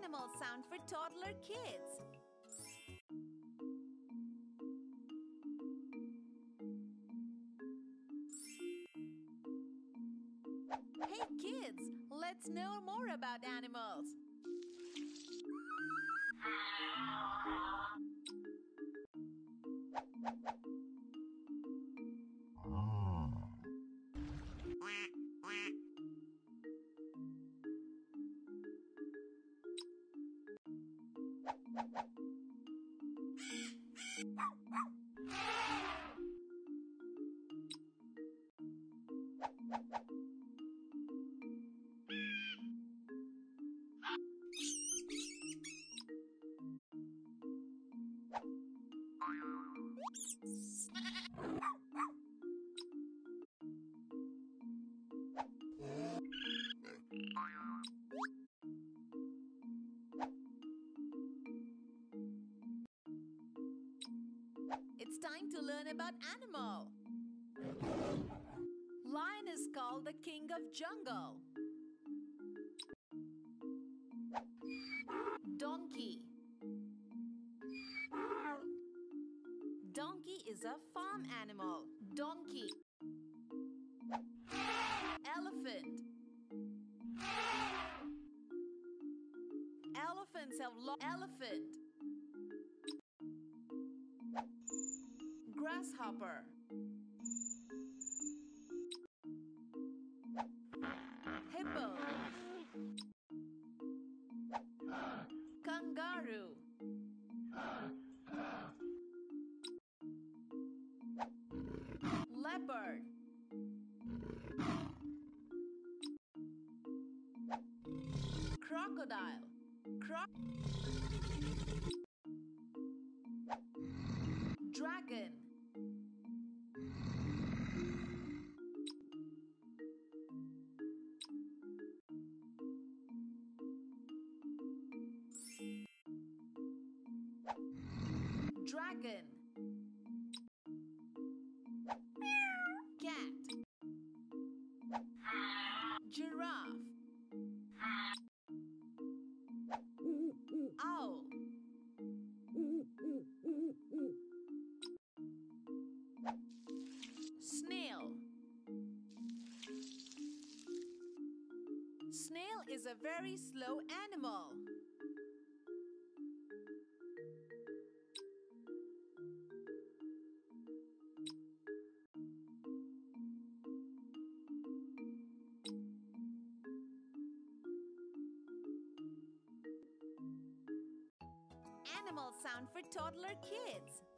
animal sound for toddler kids. Hey kids, let's know more about animals. It's time to learn about animal. Lion is called the king of jungle. Donkey. Donkey is a farm animal. Donkey. Elephant. Elephants have long elephant. Grasshopper. Hippo. Kangaroo. Leopard. Crocodile. Dragon. Dragon. Cat. Giraffe. Owl. Snail. Snail is a very slow animal. Animal sound for toddler kids.